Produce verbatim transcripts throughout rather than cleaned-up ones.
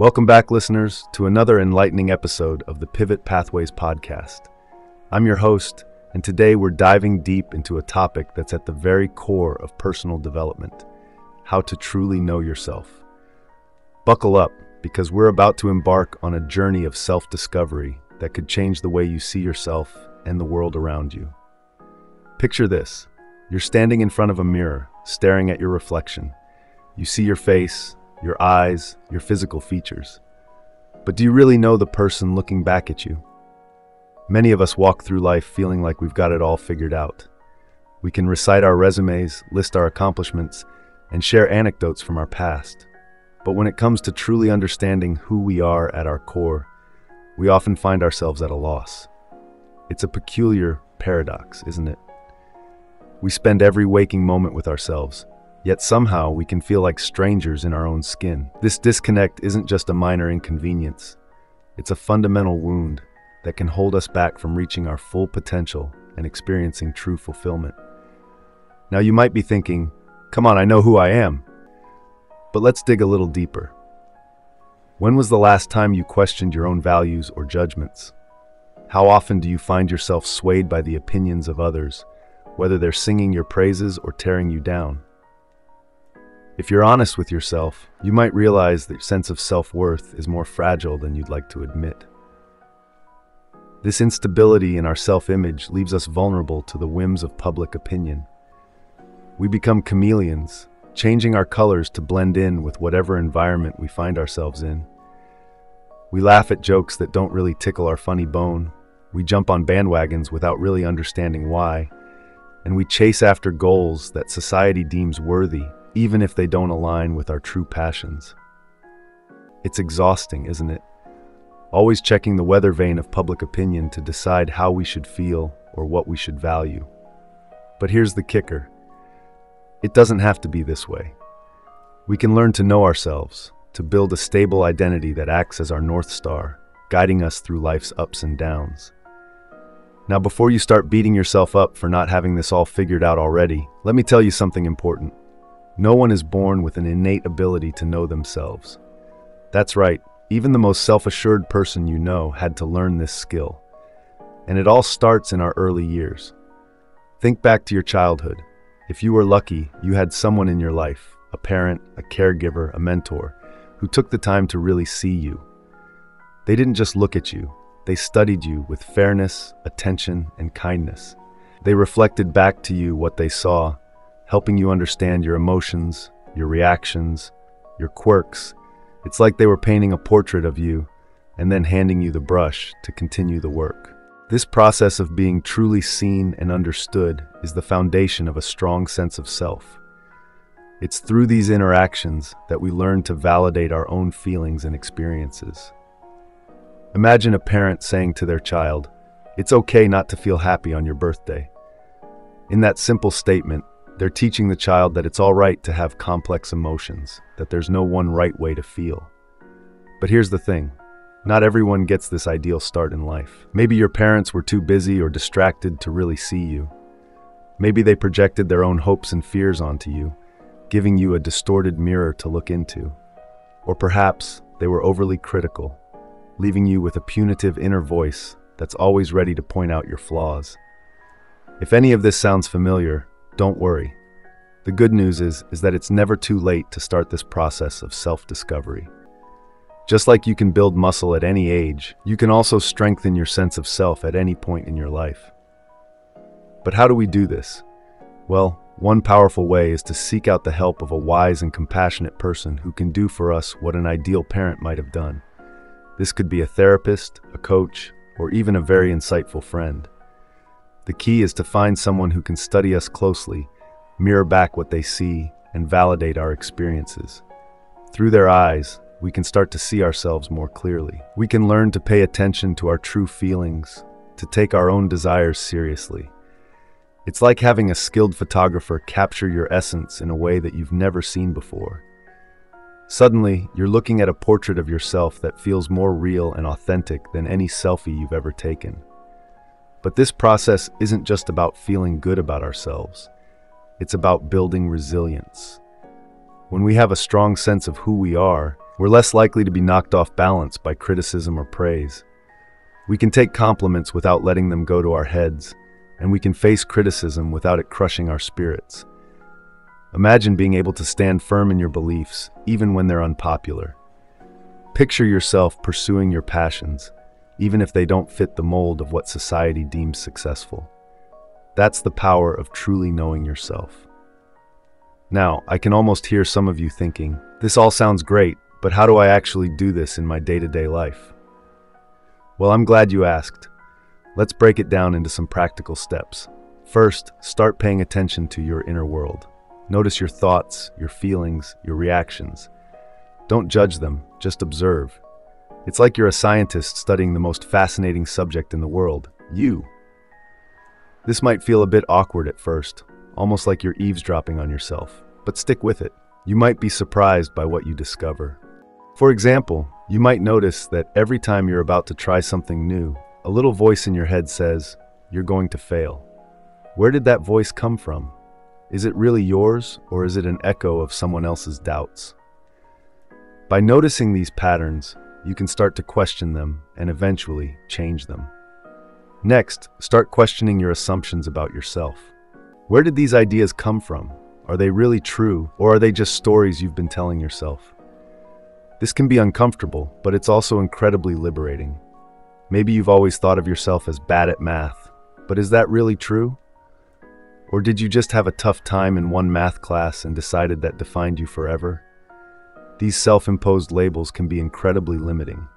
Welcome back, listeners, to another enlightening episode of the Pivot Pathways Podcast. I'm your host, and today we're diving deep into a topic that's at the very core of personal development: how to truly know yourself. Buckle up, because we're about to embark on a journey of self-discovery that could change the way you see yourself and the world around you. Picture this: you're standing in front of a mirror, staring at your reflection. You see your face, your eyes, your physical features. But do you really know the person looking back at you? Many of us walk through life feeling like we've got it all figured out. We can recite our resumes, list our accomplishments, and share anecdotes from our past. But when it comes to truly understanding who we are at our core, we often find ourselves at a loss. It's a peculiar paradox, isn't it? We spend every waking moment with ourselves, yet somehow we can feel like strangers in our own skin. This disconnect isn't just a minor inconvenience. It's a fundamental wound that can hold us back from reaching our full potential and experiencing true fulfillment. Now you might be thinking, come on, I know who I am. But let's dig a little deeper. When was the last time you questioned your own values or judgments? How often do you find yourself swayed by the opinions of others, whether they're singing your praises or tearing you down? If you're honest with yourself, you might realize that your sense of self-worth is more fragile than you'd like to admit. This instability in our self-image leaves us vulnerable to the whims of public opinion. We become chameleons, changing our colors to blend in with whatever environment we find ourselves in. We laugh at jokes that don't really tickle our funny bone. We jump on bandwagons without really understanding why. And we chase after goals that society deems worthy, even if they don't align with our true passions. It's exhausting, isn't it? Always checking the weather vane of public opinion to decide how we should feel or what we should value. But here's the kicker. It doesn't have to be this way. We can learn to know ourselves, to build a stable identity that acts as our North Star, guiding us through life's ups and downs. Now, before you start beating yourself up for not having this all figured out already, let me tell you something important. No one is born with an innate ability to know themselves. That's right, even the most self-assured person you know had to learn this skill. And it all starts in our early years. Think back to your childhood. If you were lucky, you had someone in your life, a parent, a caregiver, a mentor, who took the time to really see you. They didn't just look at you, they studied you with fairness, attention, and kindness. They reflected back to you what they saw, helping you understand your emotions, your reactions, your quirks. It's like they were painting a portrait of you and then handing you the brush to continue the work. This process of being truly seen and understood is the foundation of a strong sense of self. It's through these interactions that we learn to validate our own feelings and experiences. Imagine a parent saying to their child, "It's okay not to feel happy on your birthday." In that simple statement, they're teaching the child that it's all right to have complex emotions, that there's no one right way to feel. But here's the thing. Not everyone gets this ideal start in life. Maybe your parents were too busy or distracted to really see you. Maybe they projected their own hopes and fears onto you, giving you a distorted mirror to look into. Or perhaps they were overly critical, leaving you with a punitive inner voice that's always ready to point out your flaws. If any of this sounds familiar, don't worry. The good news is, is that it's never too late to start this process of self-discovery. Just like you can build muscle at any age, you can also strengthen your sense of self at any point in your life. But how do we do this? Well, one powerful way is to seek out the help of a wise and compassionate person who can do for us what an ideal parent might have done. This could be a therapist, a coach, or even a very insightful friend. The key is to find someone who can study us closely, mirror back what they see, and validate our experiences. Through their eyes, we can start to see ourselves more clearly. We can learn to pay attention to our true feelings, to take our own desires seriously. It's like having a skilled photographer capture your essence in a way that you've never seen before. Suddenly, you're looking at a portrait of yourself that feels more real and authentic than any selfie you've ever taken. But this process isn't just about feeling good about ourselves. It's about building resilience. When we have a strong sense of who we are, we're less likely to be knocked off balance by criticism or praise. We can take compliments without letting them go to our heads, and we can face criticism without it crushing our spirits. Imagine being able to stand firm in your beliefs, even when they're unpopular. Picture yourself pursuing your passions, even if they don't fit the mold of what society deems successful. That's the power of truly knowing yourself. Now, I can almost hear some of you thinking, this all sounds great, but how do I actually do this in my day-to-day life? Well, I'm glad you asked. Let's break it down into some practical steps. First, start paying attention to your inner world. Notice your thoughts, your feelings, your reactions. Don't judge them, just observe. It's like you're a scientist studying the most fascinating subject in the world, you. This might feel a bit awkward at first, almost like you're eavesdropping on yourself, but stick with it. You might be surprised by what you discover. For example, you might notice that every time you're about to try something new, a little voice in your head says, you're going to fail. Where did that voice come from? Is it really yours, or is it an echo of someone else's doubts? By noticing these patterns, you can start to question them and eventually change them. Next, start questioning your assumptions about yourself. Where did these ideas come from? Are they really true, or are they just stories you've been telling yourself? This can be uncomfortable, but it's also incredibly liberating. Maybe you've always thought of yourself as bad at math, but is that really true? Or did you just have a tough time in one math class and decided that defined you forever? These self-imposed labels can be incredibly limiting.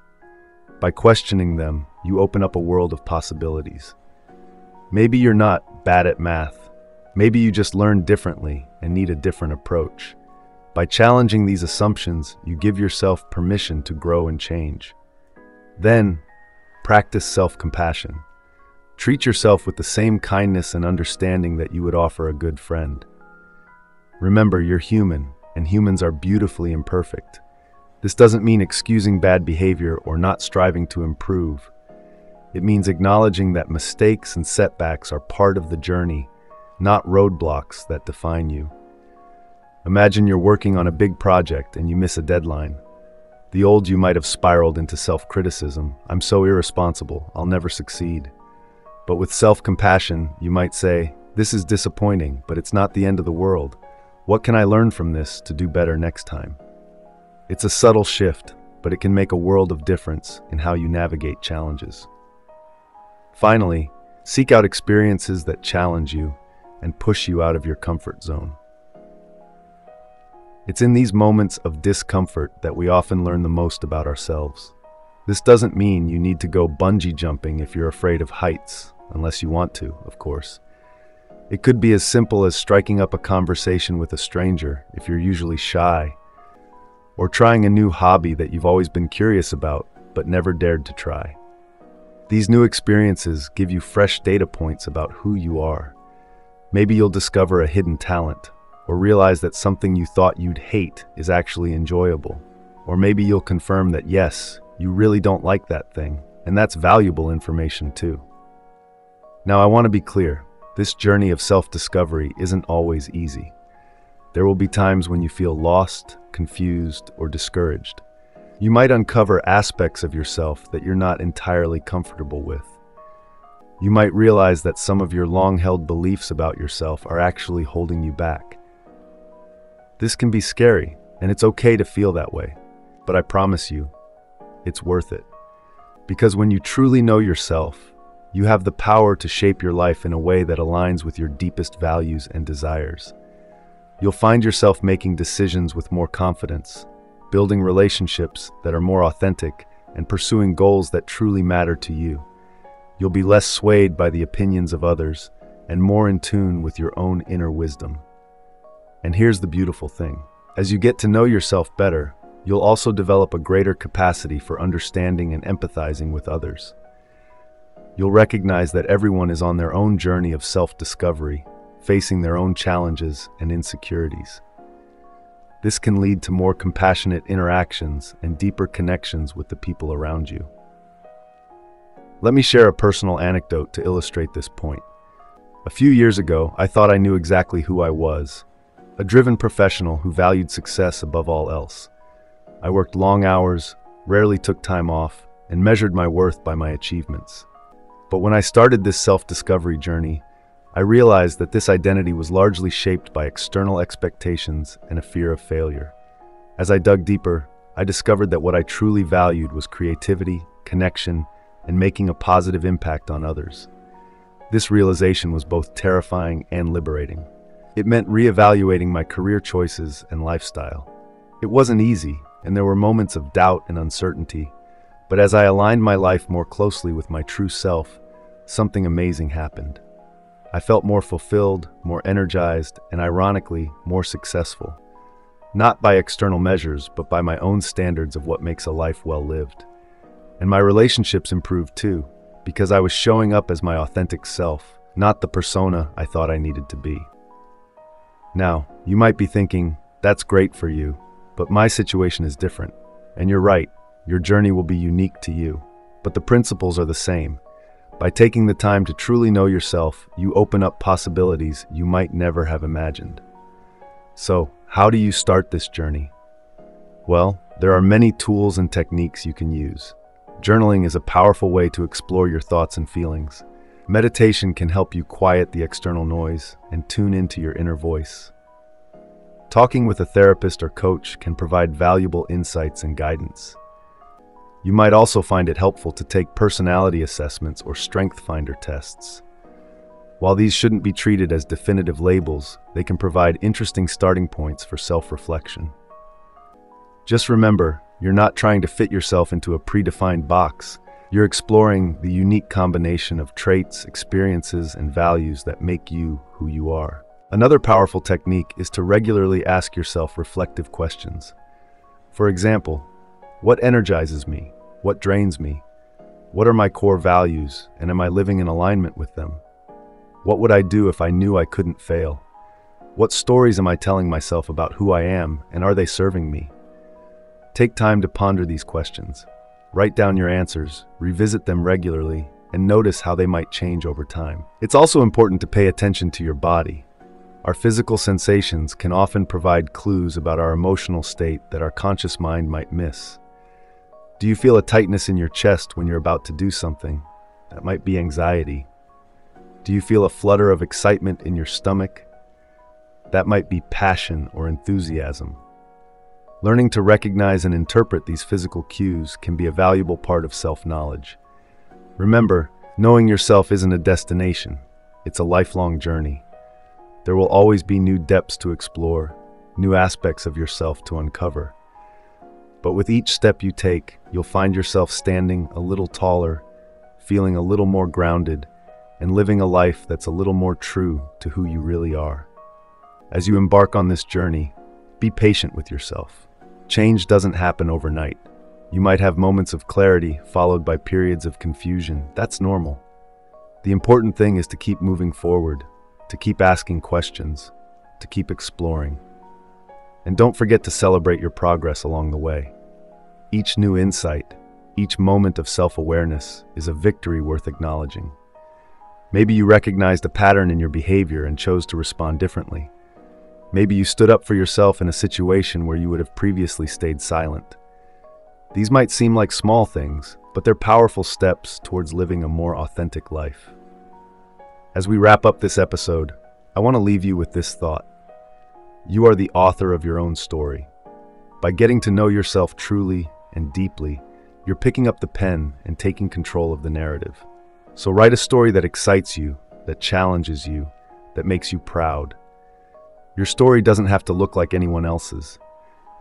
By questioning them, you open up a world of possibilities. Maybe you're not bad at math. Maybe you just learn differently and need a different approach. By challenging these assumptions, you give yourself permission to grow and change. Then, practice self-compassion. Treat yourself with the same kindness and understanding that you would offer a good friend. Remember, you're human, and humans are beautifully imperfect. This doesn't mean excusing bad behavior or not striving to improve. It means acknowledging that mistakes and setbacks are part of the journey, not roadblocks that define you. Imagine you're working on a big project and you miss a deadline. The old you might have spiraled into self-criticism. I'm so irresponsible, I'll never succeed. But with self-compassion, you might say, this is disappointing, but it's not the end of the world. What can I learn from this to do better next time? It's a subtle shift, but it can make a world of difference in how you navigate challenges. Finally, seek out experiences that challenge you and push you out of your comfort zone. It's in these moments of discomfort that we often learn the most about ourselves. This doesn't mean you need to go bungee jumping if you're afraid of heights, unless you want to, of course. It could be as simple as striking up a conversation with a stranger if you're usually shy, or trying a new hobby that you've always been curious about but never dared to try. These new experiences give you fresh data points about who you are. Maybe you'll discover a hidden talent, or realize that something you thought you'd hate is actually enjoyable. Or maybe you'll confirm that yes, you really don't like that thing, and that's valuable information too. Now, I want to be clear, this journey of self-discovery isn't always easy. There will be times when you feel lost, confused, or discouraged. You might uncover aspects of yourself that you're not entirely comfortable with. You might realize that some of your long-held beliefs about yourself are actually holding you back. This can be scary, and it's okay to feel that way, but I promise you, it's worth it. Because when you truly know yourself, you have the power to shape your life in a way that aligns with your deepest values and desires. You'll find yourself making decisions with more confidence, building relationships that are more authentic, and pursuing goals that truly matter to you. You'll be less swayed by the opinions of others and more in tune with your own inner wisdom. And here's the beautiful thing. As you get to know yourself better, you'll also develop a greater capacity for understanding and empathizing with others. You'll recognize that everyone is on their own journey of self-discovery, facing their own challenges and insecurities. This can lead to more compassionate interactions and deeper connections with the people around you. Let me share a personal anecdote to illustrate this point. A few years ago, I thought I knew exactly who I was. a driven professional who valued success above all else. I worked long hours, rarely took time off, and measured my worth by my achievements. But when I started this self-discovery journey, I realized that this identity was largely shaped by external expectations and a fear of failure. As I dug deeper, I discovered that what I truly valued was creativity, connection, and making a positive impact on others. This realization was both terrifying and liberating. It meant reevaluating my career choices and lifestyle. It wasn't easy, and there were moments of doubt and uncertainty, but as I aligned my life more closely with my true self, something amazing happened. I felt more fulfilled, more energized, and ironically, more successful. Not by external measures, but by my own standards of what makes a life well lived. And my relationships improved too, because I was showing up as my authentic self, not the persona I thought I needed to be. Now, you might be thinking, that's great for you, but my situation is different. And you're right, your journey will be unique to you, but the principles are the same. By taking the time to truly know yourself, you open up possibilities you might never have imagined. So, how do you start this journey? Well, there are many tools and techniques you can use. Journaling is a powerful way to explore your thoughts and feelings. Meditation can help you quiet the external noise and tune into your inner voice. Talking with a therapist or coach can provide valuable insights and guidance. You might also find it helpful to take personality assessments or strength finder tests. While these shouldn't be treated as definitive labels, they can provide interesting starting points for self-reflection. Just remember, you're not trying to fit yourself into a predefined box. You're exploring the unique combination of traits, experiences, and values that make you who you are. Another powerful technique is to regularly ask yourself reflective questions. For example, what energizes me? What drains me? What are my core values, and am I living in alignment with them? What would I do if I knew I couldn't fail? What stories am I telling myself about who I am, and are they serving me? Take time to ponder these questions. Write down your answers, revisit them regularly, and notice how they might change over time. It's also important to pay attention to your body. Our physical sensations can often provide clues about our emotional state that our conscious mind might miss. Do you feel a tightness in your chest when you're about to do something? That might be anxiety. Do you feel a flutter of excitement in your stomach? That might be passion or enthusiasm. Learning to recognize and interpret these physical cues can be a valuable part of self-knowledge. Remember, knowing yourself isn't a destination, it's a lifelong journey. There will always be new depths to explore, new aspects of yourself to uncover. But with each step you take, you'll find yourself standing a little taller, feeling a little more grounded, and living a life that's a little more true to who you really are. As you embark on this journey, be patient with yourself. Change doesn't happen overnight. You might have moments of clarity followed by periods of confusion. That's normal. The important thing is to keep moving forward, to keep asking questions, to keep exploring. And don't forget to celebrate your progress along the way. Each new insight, each moment of self-awareness is a victory worth acknowledging. Maybe you recognized a pattern in your behavior and chose to respond differently. Maybe you stood up for yourself in a situation where you would have previously stayed silent. These might seem like small things, but they're powerful steps towards living a more authentic life. As we wrap up this episode, I want to leave you with this thought. You are the author of your own story. By getting to know yourself truly and deeply, you're picking up the pen and taking control of the narrative. So write a story that excites you, that challenges you, that makes you proud. Your story doesn't have to look like anyone else's.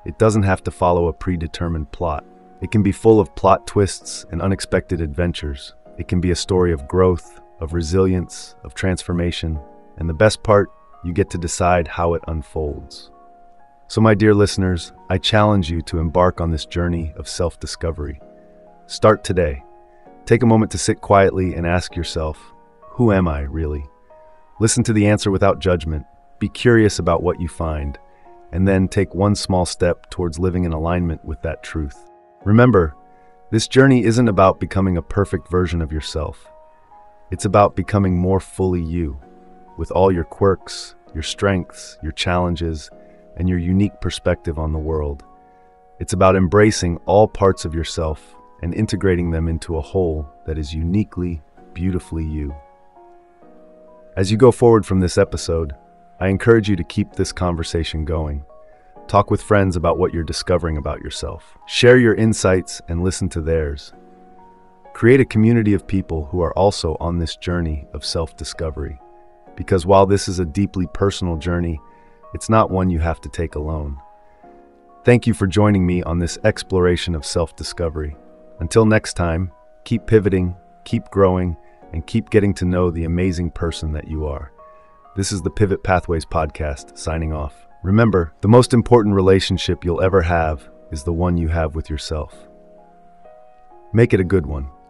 It doesn't have to follow a predetermined plot. It can be full of plot twists and unexpected adventures. It can be a story of growth, of resilience, of transformation, and the best part, you get to decide how it unfolds. So my dear listeners, I challenge you to embark on this journey of self-discovery. Start today. Take a moment to sit quietly and ask yourself, who am I really? Listen to the answer without judgment. Be curious about what you find, and then take one small step towards living in alignment with that truth. Remember, this journey isn't about becoming a perfect version of yourself. It's about becoming more fully you, with all your quirks, your strengths, your challenges, and your unique perspective on the world. It's about embracing all parts of yourself and integrating them into a whole that is uniquely, beautifully you. As you go forward from this episode, I encourage you to keep this conversation going. Talk with friends about what you're discovering about yourself. Share your insights and listen to theirs. Create a community of people who are also on this journey of self-discovery. Because while this is a deeply personal journey, it's not one you have to take alone. Thank you for joining me on this exploration of self-discovery. Until next time, keep pivoting, keep growing, and keep getting to know the amazing person that you are. This is the Pivot Pathways Podcast, signing off. Remember, the most important relationship you'll ever have is the one you have with yourself. Make it a good one.